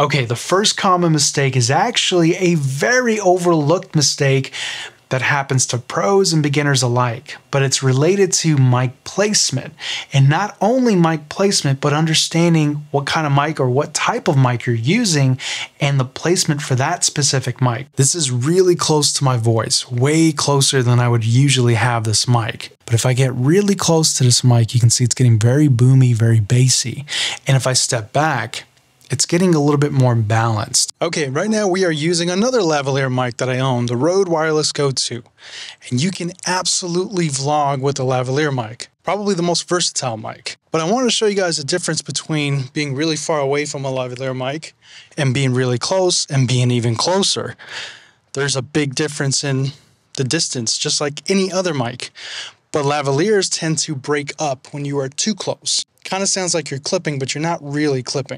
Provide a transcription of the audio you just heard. Okay, the first common mistake is actually a very overlooked mistake that happens to pros and beginners alike, but it's related to mic placement. And not only mic placement, but understanding what kind of mic or what type of mic you're using and the placement for that specific mic. This is really close to my voice, way closer than I would usually have this mic. But if I get really close to this mic, you can see it's getting very boomy, very bassy. And if I step back, it's getting a little bit more balanced. Okay, right now we are using another lavalier mic that I own, the RØDE Wireless Go 2. And you can absolutely vlog with the lavalier mic, probably the most versatile mic. But I wanted to show you guys the difference between being really far away from a lavalier mic and being really close and being even closer. There's a big difference in the distance, just like any other mic. But lavaliers tend to break up when you are too close. Kind of sounds like you're clipping, but you're not really clipping.